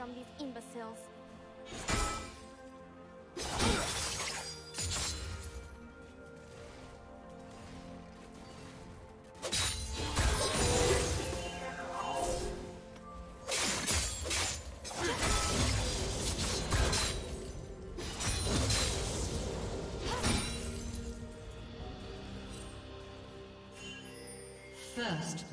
from these imbeciles. First.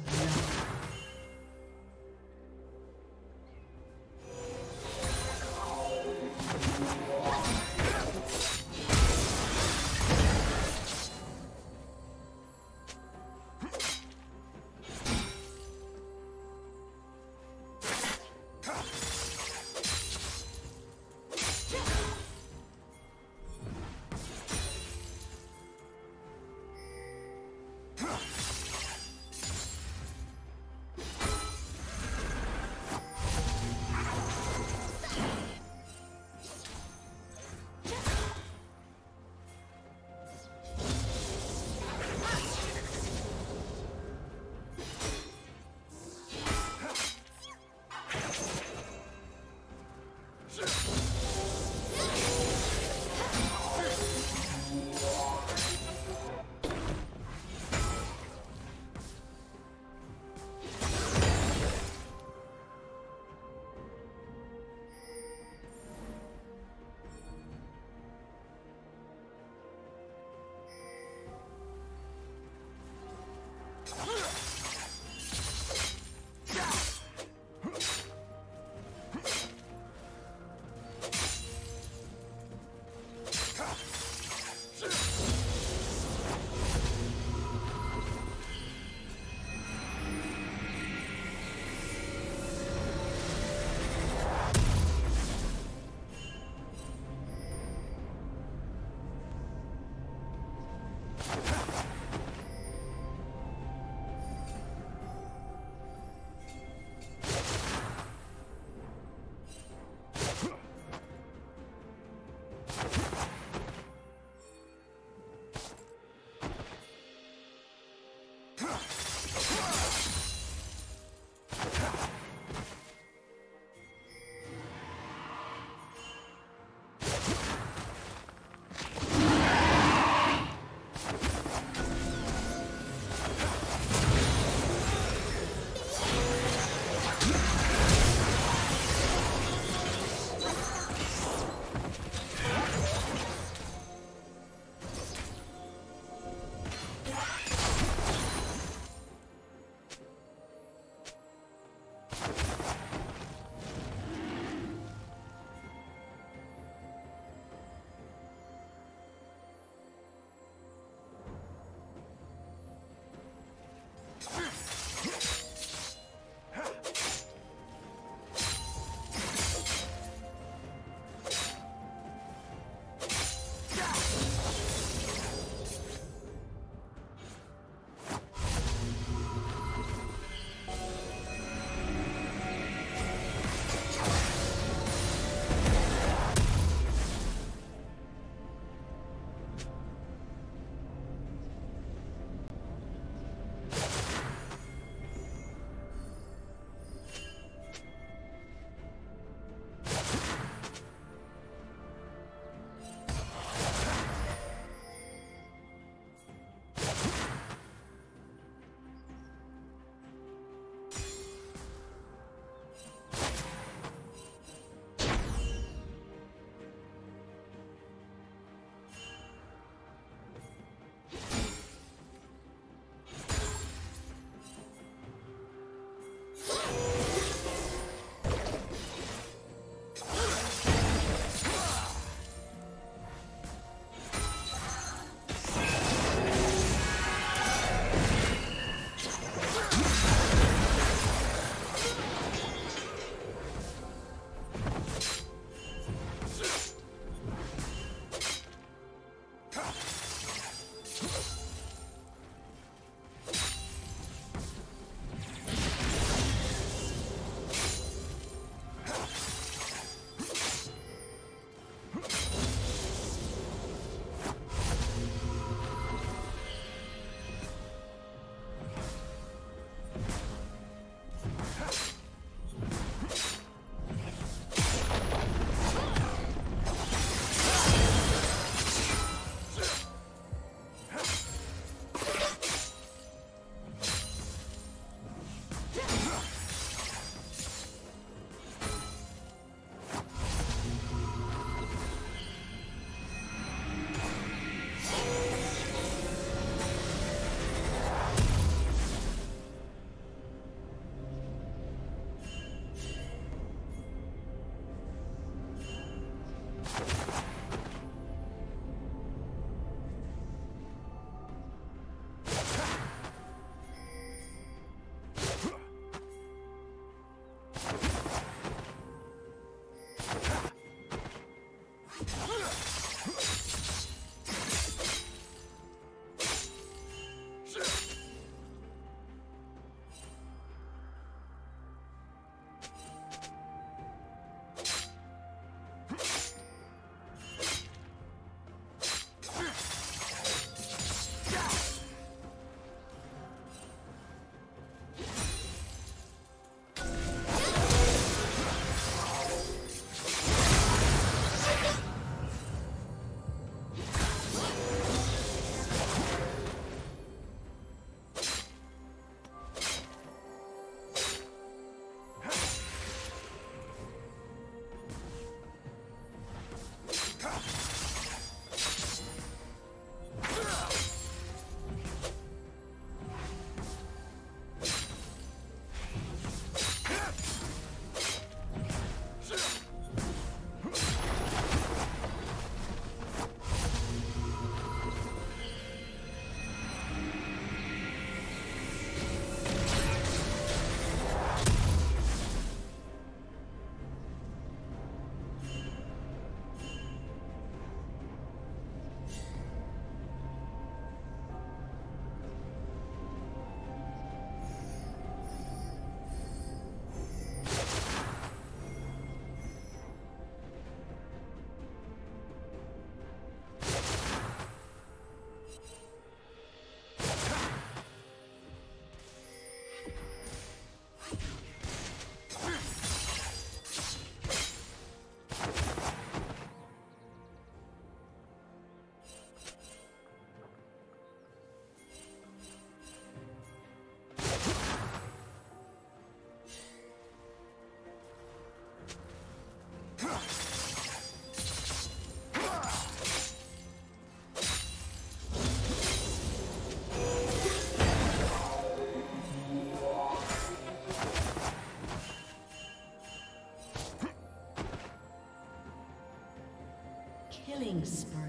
Killing spree.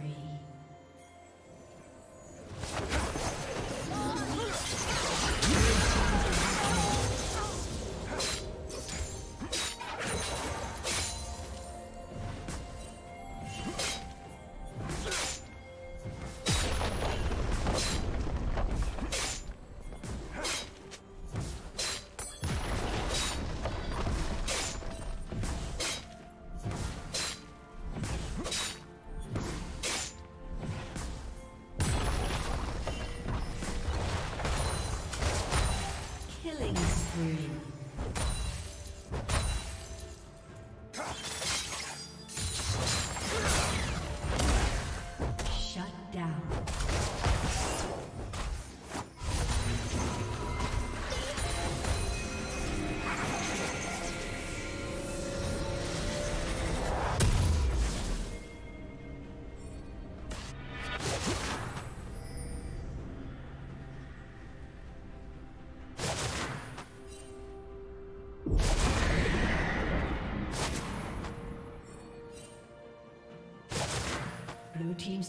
Blue team's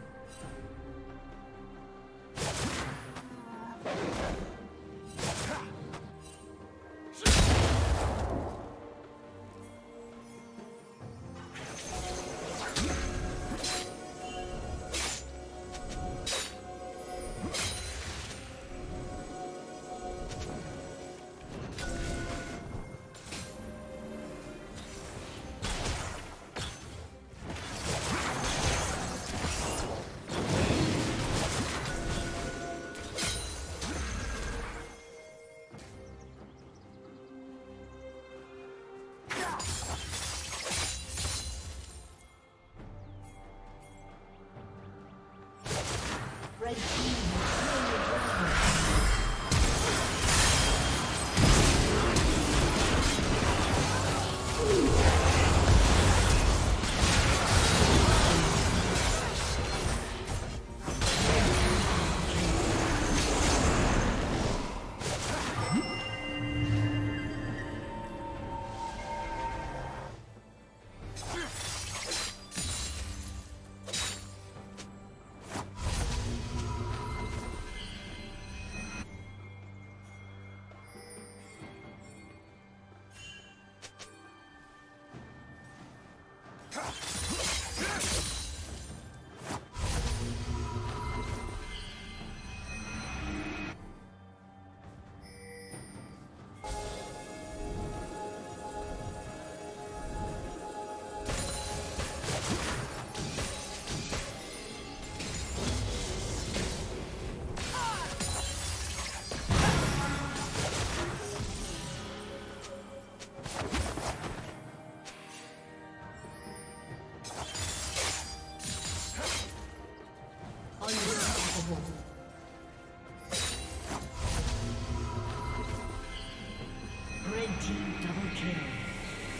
Red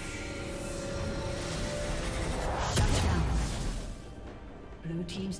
team has slain the team's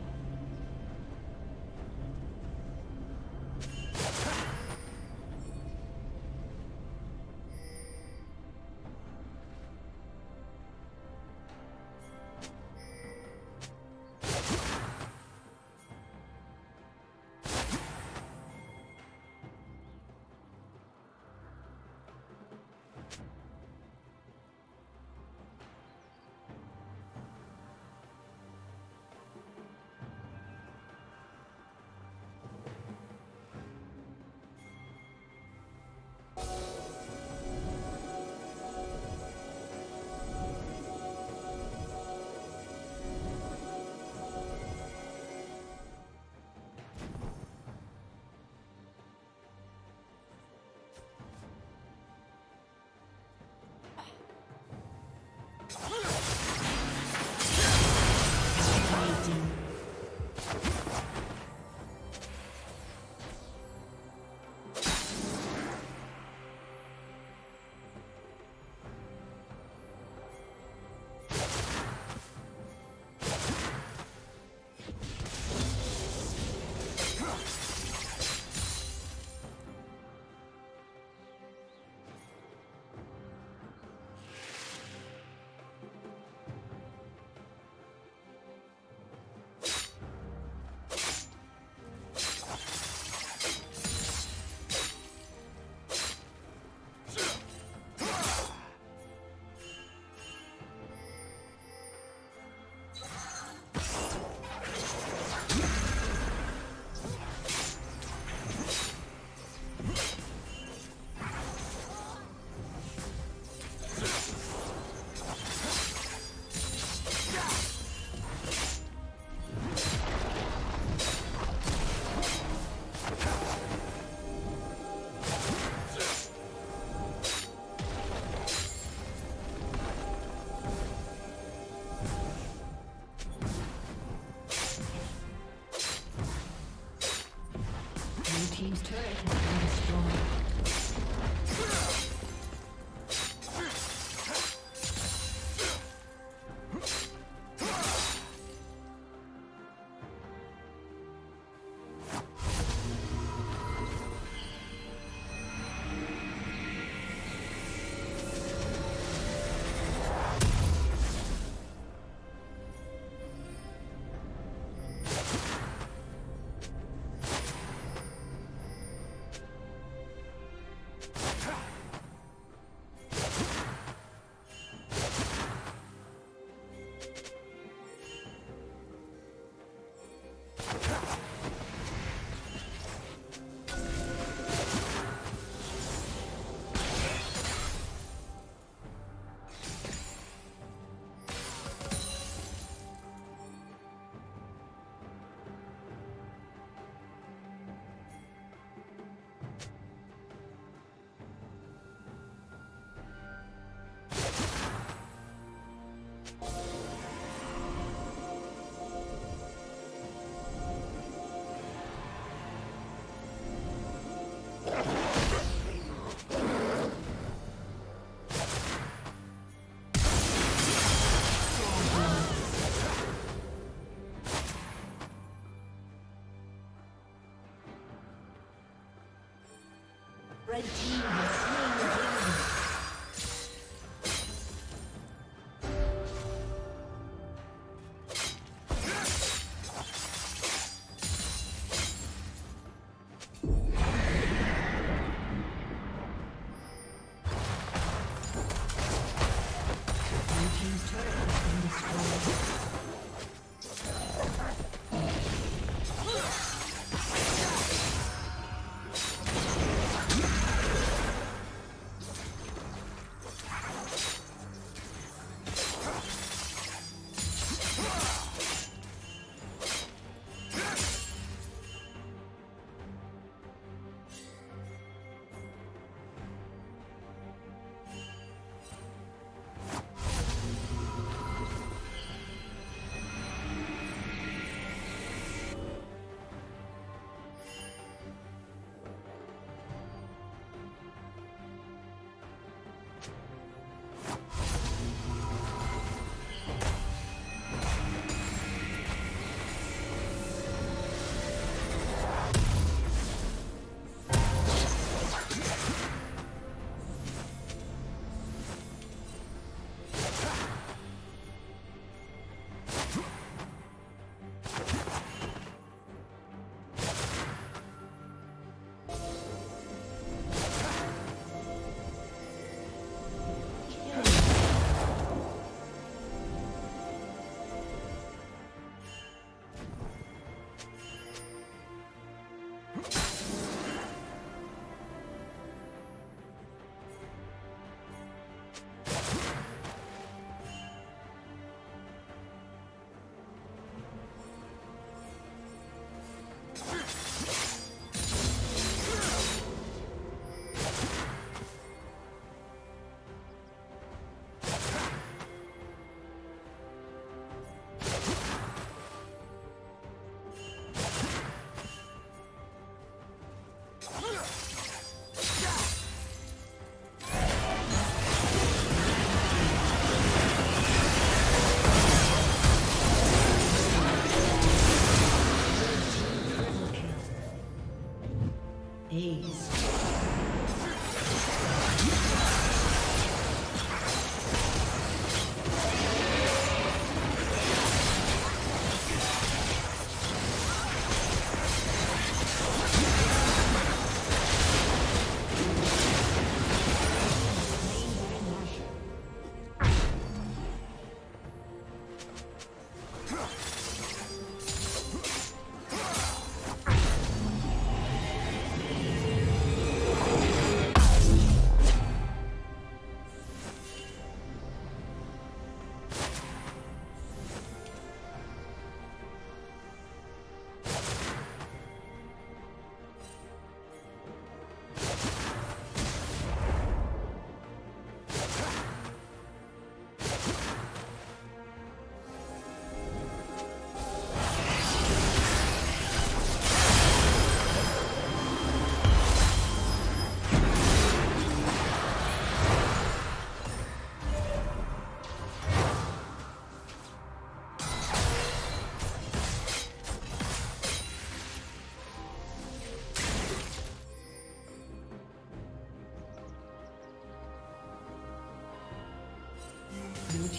Team's turret has been destroyed.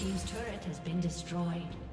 His turret has been destroyed.